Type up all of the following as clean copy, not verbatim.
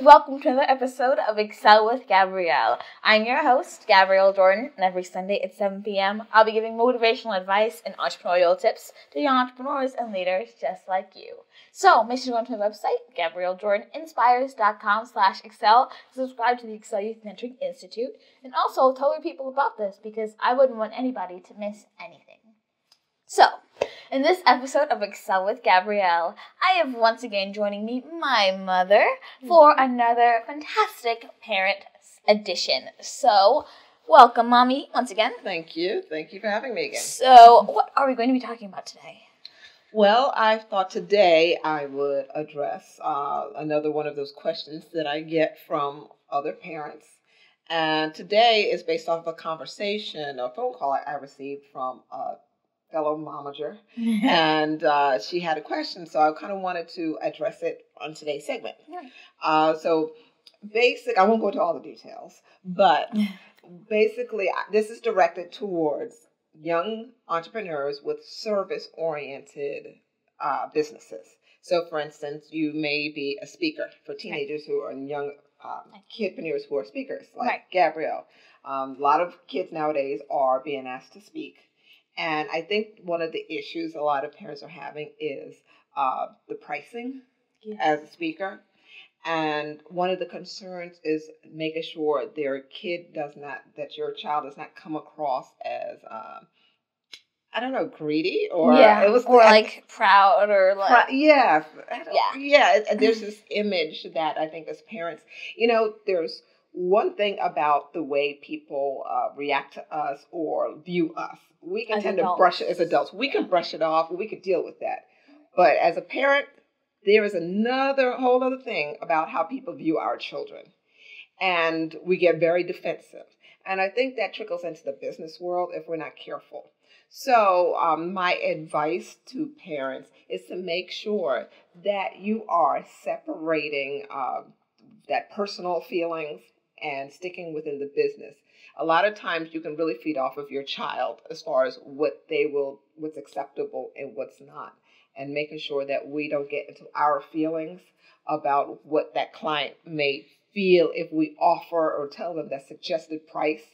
Welcome to another episode of Excel with Gabrielle. I'm your host, Gabrielle Jordan, and every Sunday at 7 p.m. I'll be giving motivational advice and entrepreneurial tips to young entrepreneurs and leaders just like you. So make sure to go to my website, GabrielleJordanInspires.com/Excel, to subscribe to the Excel Youth Mentoring Institute, and also tell your people about this because I wouldn't want anybody to miss anything. So, in this episode of Excel with Gabrielle, I have once again joining me my mother for another fantastic parent edition. So, welcome, Mommy, once again. Thank you. Thank you for having me again. So, what are we going to be talking about today? Well, I thought today I would address another one of those questions that I get from other parents. And today is based off of a conversation, a phone call I received from a fellow momager, and she had a question, so I kind of wanted to address it on today's segment. Yeah. I won't go into all the details, but basically, this is directed towards young entrepreneurs with service-oriented businesses. So, for instance, you may be a speaker for teenagers who are young kidpreneurs who are speakers, like Gabrielle. A lot of kids nowadays are being asked to speak. And I think one of the issues a lot of parents are having is the pricing as a speaker. And one of the concerns is making sure your child does not come across as, greedy or... Yeah, proud or like... Yeah. There's this image that I think as parents, there's one thing about the way people react to us or view us. We can tend to brush it as adults. We can brush it off. We could deal with that. But as a parent, there is another whole other thing about how people view our children. And we get very defensive. And I think that trickles into the business world if we're not careful. So my advice to parents is to make sure that you are separating that personal feelings and sticking within the business. A lot of times you can really feed off of your child as far as what's acceptable and what's not, and making sure that we don't get into our feelings about what that client may feel if we offer or tell them that suggested price,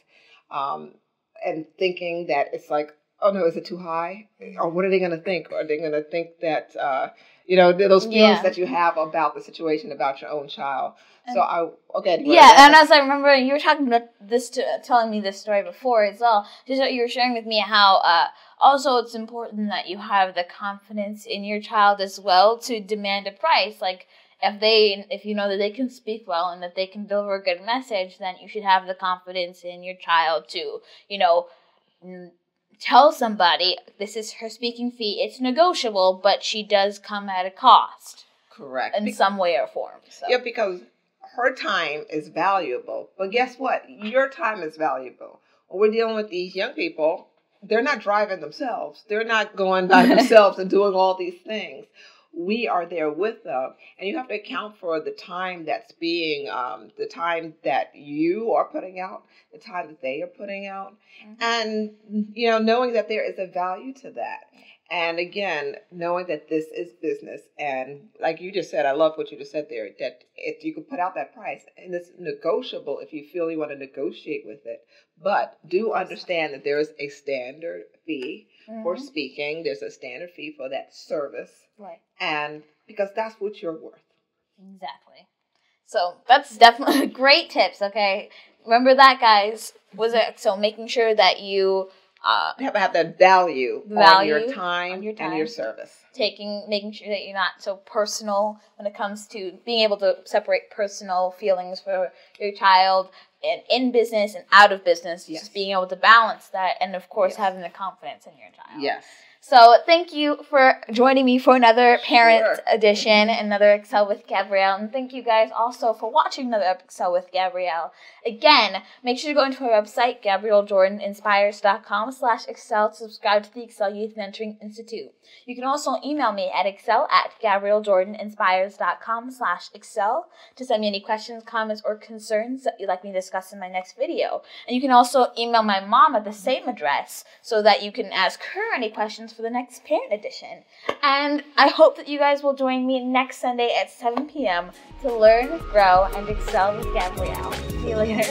and thinking that it's like, oh no, is it too high? Or what are they going to think? Or are they going to think that, those feelings that you have about the situation, about your own child? And as I remember, you were talking about this, telling me this story before as well. Just what you were sharing with me, how also it's important that you have the confidence in your child as well to demand a price. Like if you know that they can speak well and that they can deliver a good message, then you should have the confidence in your child to, tell somebody this is her speaking fee. It's negotiable, but she does come at a cost. Correct. In some way or form. So. Yeah, because her time is valuable. But guess what? Your time is valuable. When we're dealing with these young people, they're not driving themselves. They're not going by themselves and doing all these things. We are there with them. And you have to account for the time that's being, the time that you are putting out, the time that they are putting out. Mm-hmm. And, knowing that there is a value to that. And again, knowing that this is business. And like you just said, I love what you just said there, that if you can put out that price and it's negotiable if you feel you want to negotiate with it. But do understand that there is a standard fee for speaking. There's a standard fee for that service. Right. And because that's what you're worth. Exactly. So that's definitely great tips, okay? Remember that, guys. So making sure that you have that value on your time and your service. Making sure that you're not so personal when it comes to being able to separate personal feelings for your child and in business and out of business. Yes. Just being able to balance that and, of course, having the confidence in your child. Yes. So thank you for joining me for another Parents Edition, another Excel with Gabrielle. And thank you guys also for watching another Excel with Gabrielle. Again, make sure to go into our website, GabrielleJordanInspires.com/Excel, to subscribe to the Excel Youth Mentoring Institute. You can also email me at Excel@GabrielleJordanInspires.com/Excel to send me any questions, comments, or concerns that you'd like me to discuss in my next video. And you can also email my mom at the same address so that you can ask her any questions for the next Parent Edition. And I hope that you guys will join me next Sunday at 7 p.m. to learn, grow, and excel with Gabrielle. See you later.